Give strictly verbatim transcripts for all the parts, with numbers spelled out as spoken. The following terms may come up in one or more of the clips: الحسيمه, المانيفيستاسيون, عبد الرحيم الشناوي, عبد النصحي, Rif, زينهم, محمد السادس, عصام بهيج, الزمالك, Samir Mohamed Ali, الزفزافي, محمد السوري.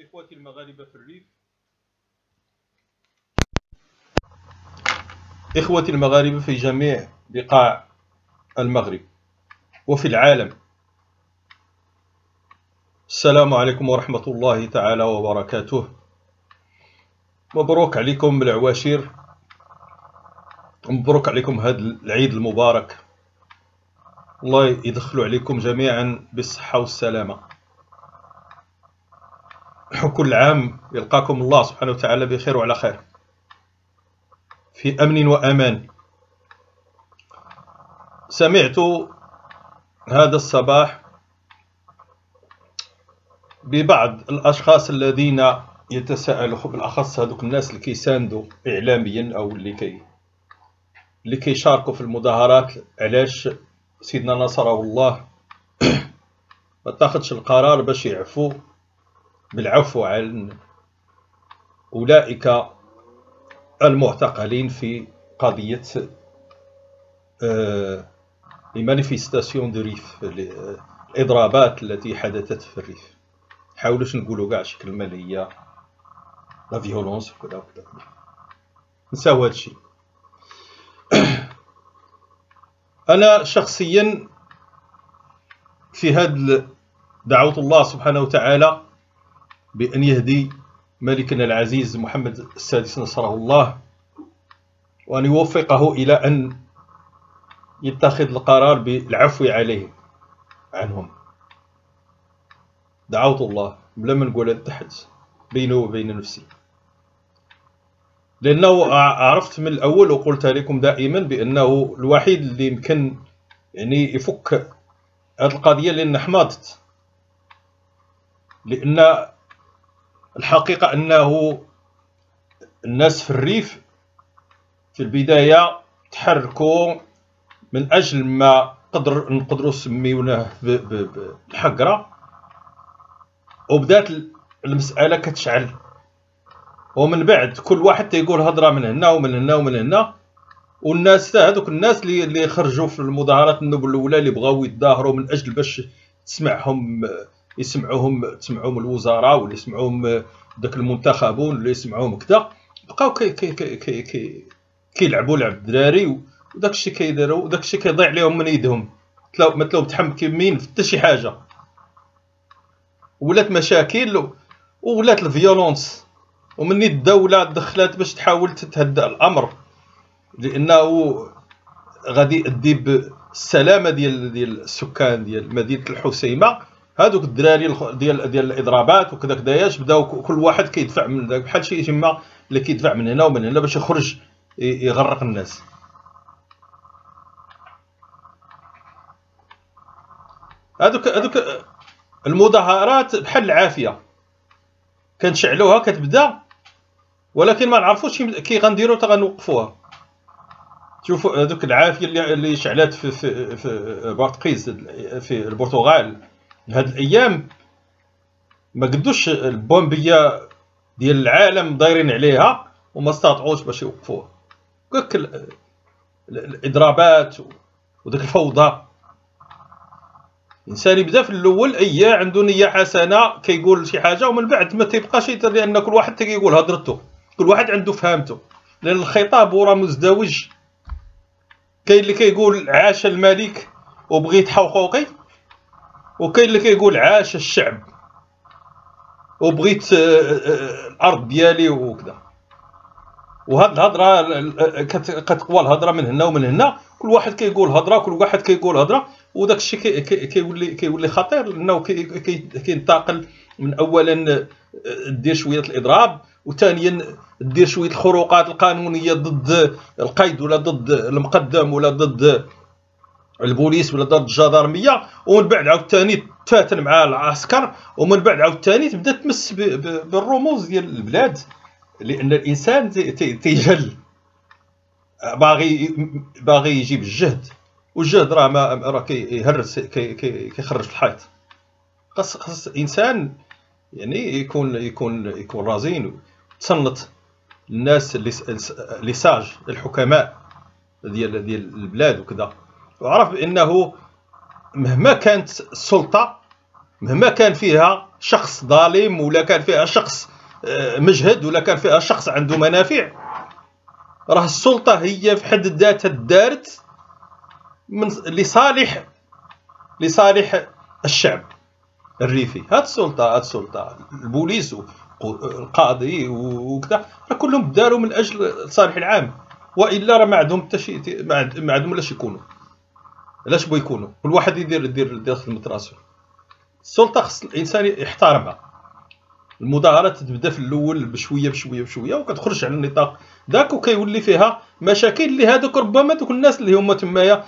إخوتي المغاربة في الريف إخوتي المغاربة في جميع بقاع المغرب وفي العالم، السلام عليكم ورحمة الله تعالى وبركاته. مبروك عليكم العواشر، مبروك عليكم هذا العيد المبارك، الله يدخلوا عليكم جميعا بالصحة والسلامة. كل عام يلقاكم الله سبحانه وتعالى بخير وعلى خير، في أمن وأمان. سمعت هذا الصباح ببعض الأشخاص الذين يتساءلوا، بالأخص هذوك الناس اللي كيساندوا إعلاميا أو اللي كي اللي كيشاركوا في المظاهرات، علاش سيدنا نصره الله ما تاخدش القرار باش يعفو بالعفو عن أولئك المعتقلين في قضية المانيفيستاسيون دو ريف، الإضرابات التي حدثت في الريف. حاولوش نقولوا كاع شي كلمة اللي هي لا فيولونس وكذا وكذا، نساو هادشي. أنا شخصيا في هاد دعوة الله سبحانه وتعالى بأن يهدي ملكنا العزيز محمد السادس نصره الله، وأن يوفقه إلى أن يتخذ القرار بالعفو عليهم عنهم. دعوت الله بلا ما نقول لتحد بينه وبين نفسي، لأنه عرفت من الأول وقلت لكم دائما بأنه الوحيد اللي يمكن يعني يفك هذه القضية، لأن حماضت، لأن الحقيقة أنه الناس في الريف في البداية تحركوا من أجل ما قدر نقدروا نسميونه بالحقرة، وبدات المسألة كتشعل، ومن بعد كل واحد تيقول هضرة من هنا ومن هنا ومن هنا. والناس هذوك الناس اللي اللي خرجوا في المظاهرات النوبل الأولى اللي بغاو يتظاهروا من أجل باش تسمعهم يسمعوهم تسمعوهم الوزراء، واللي يسمعوهم داك المنتخبون، اللي يسمعوهم كذا، بقاو كي كي كي كي كي كيلعبوا لعب الدراري، وداك الشيء كيديروا وداك الشيء كيضيع لهم من يدهم، متلو بتحمك يمين في حتى شي حاجه، ولات مشاكل ولات الفيولونس. ومني الدوله دخلت باش تحاول تتهدأ الامر، لانه غادي يؤدي بالسلامه ديال ديال السكان ديال مدينه الحسيمه. هادوك الدراري ديال ديال الاضرابات وكذا كداياش بداو كل واحد كيدفع من داك، بحال شي جماعه اللي كيدفع من هنا ومن هنا باش يخرج يغرق الناس. هادوك هادوك المظاهرات بحال العافيه كنشعلوها كتبدا، ولكن ما نعرفوش كي غنديرو حتى غنوقفوها. شوفوا هادوك العافيه اللي اللي شعلات في في في بورتقيز في البرتغال هاد الايام، ما قدوش البومبيه ديال العالم دايرين عليها وما استطاعوش باش يوقفوها. كاك الاضرابات وداك الفوضى، الانسان يبدا في الاول اي عنده نيه حسنه كيقول شي حاجه، ومن بعد ما تيبقاش يدير، لان كل واحد تيقول هضرته، كل واحد عنده فهمته، لان الخطاب راه مزدوج. كاين اللي كيقول عاش الملك وبغيت حقوقي، وكاين اللي كيقول عاش الشعب وبغيت الارض ديالي وكذا. وهاد الهضره كتقوى الهضره من هنا ومن هنا، كل واحد كيقول هضره كل واحد كيقول هضره، وداك الشيء كيولي كيولي خطير، لانه كينتقل من اولا دير شويه الاضراب، وثانيا دير شويه الخروقات القانونيه ضد القيد ولا ضد المقدم ولا ضد البوليس ولا ضد الجدارميه، ومن بعد عاوتاني تفاتن مع العسكر، ومن بعد عاوتاني تبدا تمس بالرموز ديال البلاد، لان الانسان تيجل باغي باغي يجيب الجهد، والجهد راه راه كيهرس كيخرج الحيط. خاص خاص الانسان يعني يكون يكون يكون رزين، تسلط الناس اللي ساج، الحكماء ديال ديال البلاد وكذا، وعرف بانه مهما كانت السلطه، مهما كان فيها شخص ظالم ولا كان فيها شخص مجهد ولا كان فيها شخص عنده منافع، راه السلطة هي في حد ذاتها دارت من لصالح لصالح الشعب الريفي. هاد السلطة هاد السلطة البوليس والقاضي وكذا راه كلهم داروا من اجل الصالح العام، والا راه ما عندهم حتى شي، ما عندهم لا شي يكونوا، علاش بغا يكونوا كل واحد يدير يدير يدير خدمة راسو. السلطة خص الانسان يحترمها. المظاهرة تبدا في الاول بشويه بشويه بشويه وكتخرج على النطاق داك وكيولي فيها مشاكل اللي هذوك ربما دوك الناس اللي هما تمايا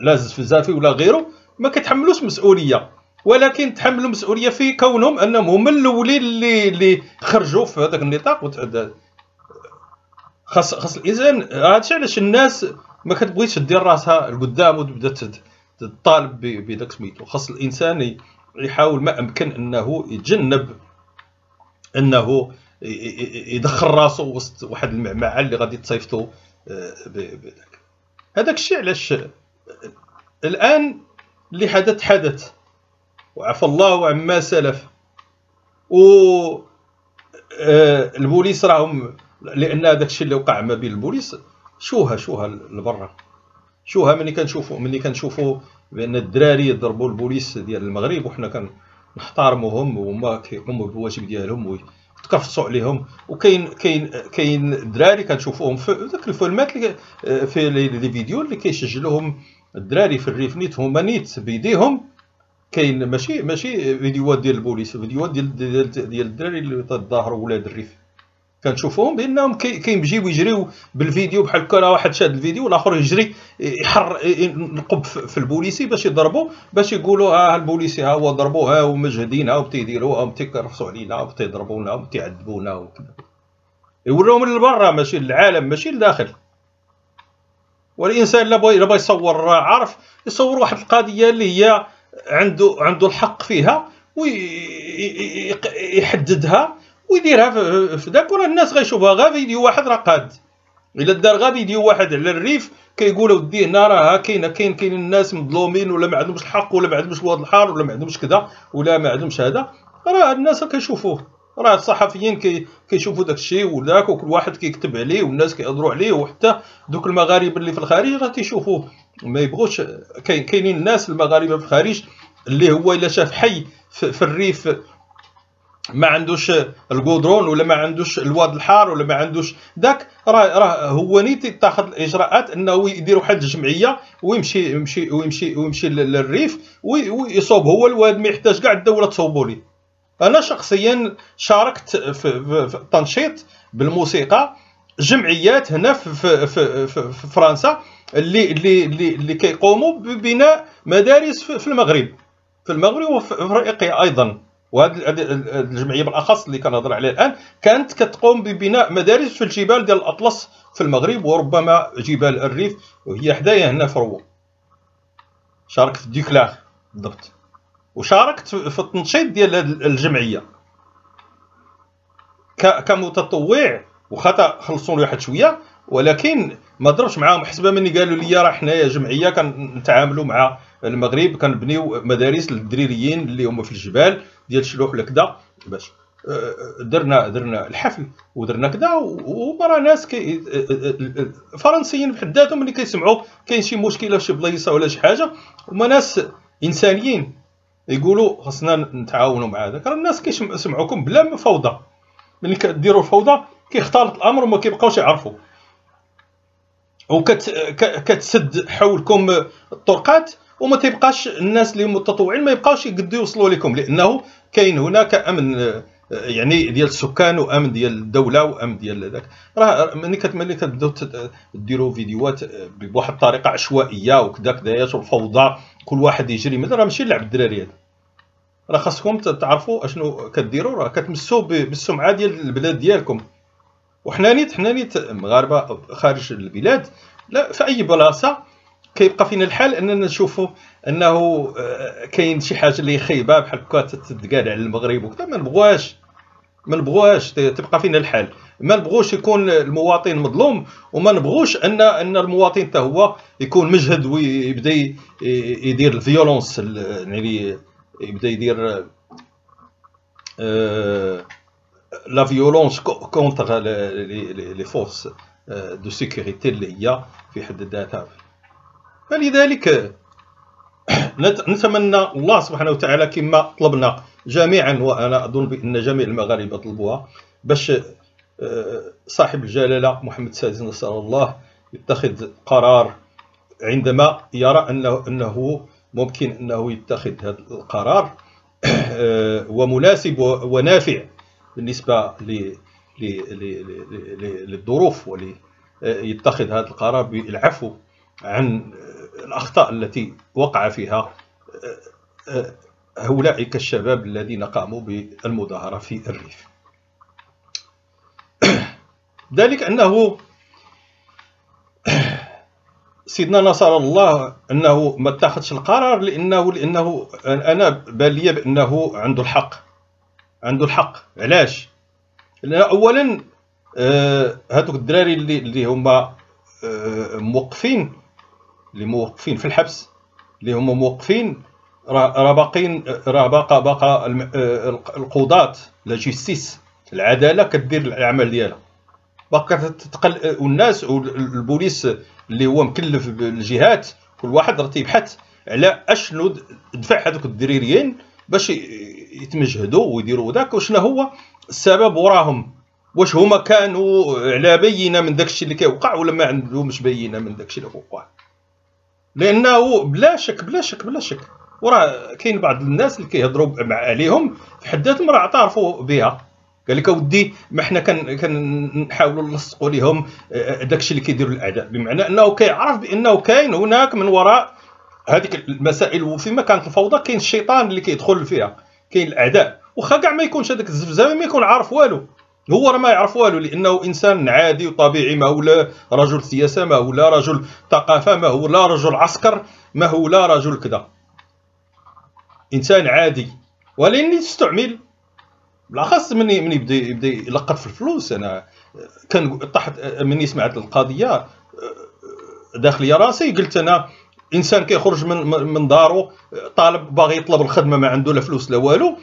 لا زفزافي ولا غيره ما كتحملوش مسؤوليه، ولكن تحملوا مسؤوليه في كونهم انهم هما الاولين اللي اللي خرجوا في هذاك النطاق وتعدى. خاص خاص الانسان، هادشي علاش الناس ما كتبغيش دير راسها لقدام وتبدا تطالب بداك سميتو. خاص الانسان يحاول ما امكن انه يتجنب انه يدخل راسو وسط واحد المعمعه اللي غادي تصيفطو بذاك. هذاك الشيء علاش الان اللي حدث حدث وعفى الله عما سلف، و البوليس راهم لان هذاك الشيء اللي وقع ما بين البوليس شوها شوها لبرا شوها. ملي كنشوفو ملي كنشوفو بان الدراري يضربوا البوليس ديال المغرب وحنا كان نحترموهم وهما كيقوموا بالواجب ديالهم وتكرفصوا عليهم، وكاين كاين كاين دراري كنشوفوهم في ذاك الفيلمات اللي في لي فيديو اللي كيسجلوهم الدراري في الريف نيت هما نيت بيديهم. كاين ماشي ماشي فيديوهات ديال البوليس، فيديوهات ديال ديال, ديال الدراري اللي تظاهروا ولاد الريف كنشوفوهم بانهم كيمشيو يجريو بالفيديو بحال كره، واحد شاد الفيديو والاخر يجري يحر ينقب في البوليسي باش يضربوا، باش يقولوا ها البوليسي ها هو ضربوها ومجهدينها وبتيديروها وبتيكرفصوا علينا وبتيضربونا وبتيعذبونا وكذا. يوروهم لبرا ماشي للعالم ماشي لداخل. والانسان لا بغى لا بغى يصور، عارف يصور واحد القضيه اللي هي عنده عنده الحق فيها ويحددها ويديرها في داك، وراه الناس غيشوفها غا فيديو واحد راه قاد. الا دار غا فيديو واحد على الريف كيقولوا ودي هنا راه كاينه كاين كاين الناس مظلومين ولا ما عندهمش الحق ولا ما عندهمش واد الحار ولا ما عندهمش كذا ولا ما عندهمش هذا، راه الناس كيشوفوه، راه الصحفيين كي كيشوفوا داك الشيء وذاك وكل واحد كيكتب عليه والناس كيهضروا عليه، وحتى دوك المغاربه اللي في الخارج راه تيشوفوه ما يبغوش. كاينين الناس المغاربه في الخارج اللي هو الا شاف حي في, في الريف ما عندوش القدرون ولا ما عندوش الواد الحار ولا ما عندوش داك، راه راه هو نيت يتاخذ الاجراءات انه يدير واحد الجمعيه ويمشي يمشي ويمشي ويمشي للريف ويصوب هو الواد، ما يحتاج كاع الدوله تصوبوا ليه. انا شخصيا شاركت في التنشيط بالموسيقى جمعيات هنا في, في, في, في, في فرنسا اللي اللي اللي كيقوموا ببناء مدارس في المغرب في المغرب وفي افريقيا ايضا. وهذه الجمعيه بالاخص اللي كنهضر عليها الان كانت كتقوم ببناء مدارس في الجبال ديال الاطلس في المغرب وربما جبال الريف، وهي حدايا هنا في روى. شاركت في ديكلاغ بالضبط وشاركت في التنشيط ديال هذه الجمعيه كمتطوع، وخطا خلصوني واحد شويه ولكن ما ضربش معاهم حسبه مني. قالوا لي راه حنايا جمعيه كنتعاملوا مع المغرب كنبنيو مدارس للدريريين اللي هما في الجبال ديال شلوح ولا كذا، باش درنا درنا الحفل ودرنا كذا. وراه ناس كي فرنسيين بحد ذاتهم ملي كيسمعوا كاين شي مشكله في شي بلايصه ولا شي حاجه، هما ناس انسانيين يقولوا خصنا نتعاونوا مع هذاك. راه الناس كيسمعوكم بلا فوضى، ملي كديروا الفوضى كيختلط الامر وما كيبقاوش يعرفوا، وكت كتسد حولكم الطرقات وما تيبقاش الناس اللي متطوعين ما يبقاوش يقدروا يوصلوا لكم، لانه كاين هناك امن يعني ديال السكان وامن ديال الدوله وامن ديال ذاك. راه ملي كتملي كتبداو ديروا فيديوهات بواحد الطريقه عشوائيه وكذا كذايات والفوضى كل واحد يجري، مثلا راه ماشي لعب الدراري هذا، راه خاصكم تعرفوا اشنو كديروا، راه كتمسوا بالسمعه ديال البلاد ديالكم. وحنا نيت حنا نيت مغاربه خارج البلاد لا في اي بلاصه كيبقى فينا الحال اننا نشوفوا انه كاين شي حاجه اللي خايبه بحال هكا تتقال على المغرب وكذا، ما نبغوهاش ما نبغوهاش تبقى فينا الحال. ما نبغوش يكون المواطن مظلوم، وما نبغوش ان ان المواطن حتى هو يكون مجهد ويبدا يدير الفيولونس، يعني يبدا يدير لا فيولونس كونتر لي فورس دو سيكوريتي اللي هي في حد ذاتها. فلذلك نتمنى الله سبحانه وتعالى كما طلبنا جميعا، وانا اظن بان جميع المغاربه طلبوها، باش صاحب الجلاله محمد السادس نسال الله يتخذ قرار عندما يرى انه انه ممكن انه يتخذ هذا القرار ومناسب ونافع بالنسبه للظروف، وليتخذ هذا القرار بالعفو عن الأخطاء التي وقع فيها أولئك الشباب الذين قاموا بالمظاهرة في الريف. ذلك أنه سيدنا نصر الله أنه ما اتخذش القرار لأنه لأنه أنا بالي بأنه عنده الحق، عنده الحق. علاش؟ لأن أولا هذوك الدراري اللي اللي هما موقفين اللي موقفين في الحبس، اللي هما موقفين راه باقيين، راه باقى باقى القضاة، لا جيستيس، العدالة كدير الأعمال ديالها، باقا تتقل. والناس والبوليس اللي هو مكلف بالجهات كل واحد راه تيبحث على اشنو دفع هذوك الدريريين باش يتمجهدوا ويديروا ذاك، وشنو هو السبب وراهم، واش هما كانوا على بينه من داكشي اللي كيوقع ولا ما عندهمش بينه من داكشي اللي وقع. لانه بلا شك بلا شك بلا شك وراه كاين بعض الناس اللي كيهضروا عليهم في حد ذاتهم راه اعترفوا بها، قال لك اودي ما حنا كنحاولوا نلصقوا لهم داكشي اللي كيديروا الاعداء، بمعنى انه كيعرف بانه كاين هناك من وراء هذيك المسائل، وفيما كانت الفوضى كاين الشيطان اللي كيدخل فيها، كاين الاعداء، واخا كاع ما يكونش هذاك الزفزاوي ما يكون عارف والو، هو راه ما يعرف والو، لانه انسان عادي وطبيعي، ما هو رجل سياسه، ما هو لا رجل ثقافه، ما هو لا رجل عسكر، ما هو لا رجل كذا، انسان عادي. ولكن يستعمل بالاخص من من يبدا يبدا يلقط في الفلوس. انا كان طحت مني سمعت القضيه داخليه راسي، قلت انا انسان كيخرج من من دارو طالب باغي يطلب الخدمه، ما عنده لا فلوس لا والو،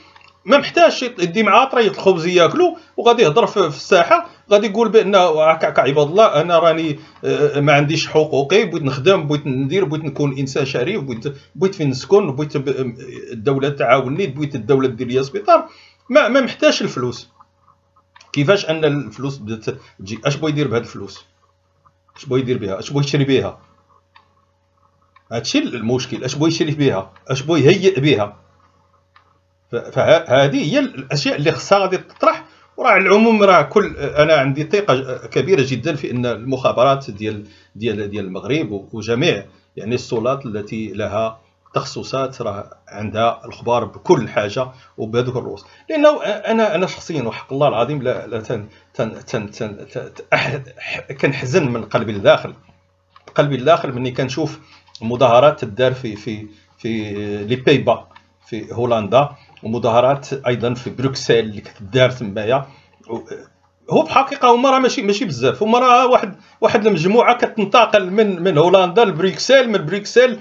ما محتاجش يدي معاه طرية الخبز ياكلو، وغادي يهضر في الساحه، غادي يقول بان هكاك عباد الله انا راني ما عنديش حقوقي، بغيت نخدم، بغيت ندير، بغيت نكون انسان شريف، بغيت بغيت فين نسكن، بغيت الدوله تعاوني، بغيت الدوله دير لي سبيطار، ما ما محتاجش الفلوس. كيفاش ان الفلوس بدات تجي؟ اش بغا يدير بهاد الفلوس؟ اش بغا يدير بها؟ اش بغا يشري بها؟ هادشي المشكل، اش بغا يشري بها؟ اش بغا يهيئ بها؟ فهذه هي الاشياء اللي خصها غادي تطرح. وراه على العموم راه كل انا عندي ثقه كبيره جدا في ان المخابرات ديال ديال ديال المغرب وجميع يعني السلطات التي لها تخصصات راه عندها الخبار بكل حاجه وبهذوك الرؤوس. لانه انا انا شخصيا وحق الله العظيم لا, لا تن تن تن تن كنحزن من قلبي لداخل، قلبي لداخل ملي كنشوف مظاهرات تدار في في في لي بيبا في هولندا، ومظاهرات ايضا في بروكسل اللي كتدار تمايا. هو بحقيقه هما راه ماشي ماشي بزاف، هما راه واحد واحد المجموعه كتنتقل من من هولندا لبروكسل، من بروكسل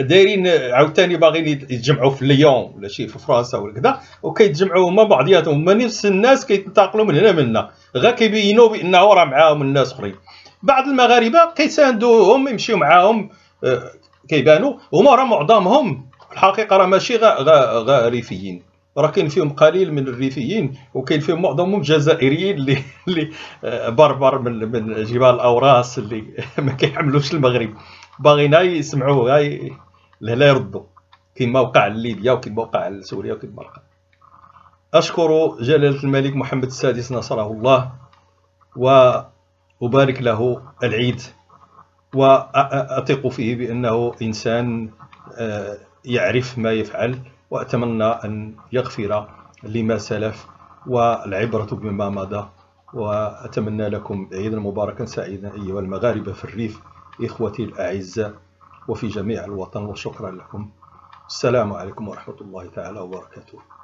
دايرين عاوتاني باغيين يتجمعوا في ليون ولا شي في فرنسا ولا كذا، وكيتجمعوا هما بعضياتهم، هما نفس الناس كيتنتقلوا من هنا من هنا، غير كيبينوا بانه راه معاهم الناس اخرين. بعض المغاربه كيساندوهم يمشيو معاهم كيبانوا، هما راه معظمهم الحقيقه راه ماشي غا غا غا ريفيين، راه كاين فيهم قليل من الريفيين، وكاين فيهم معظمهم جزائريين اللي اللي بربر من من جبال الاوراس اللي ما كيحملوش المغرب، باغيين يسمعوه غا لهلا يردوا كما وقع لليبيا وكما وقع لسوريا وكما وقع. اشكر جلاله الملك محمد السادس نصره الله، وابارك له العيد، واثق فيه بانه انسان يعرف ما يفعل، وأتمنى أن يغفر لما سلف والعبرة بما مضى. وأتمنى لكم عيدا مباركا سعيدا أيها المغاربة في الريف إخوتي الأعزاء وفي جميع الوطن، وشكرا لكم. السلام عليكم ورحمة الله تعالى وبركاته.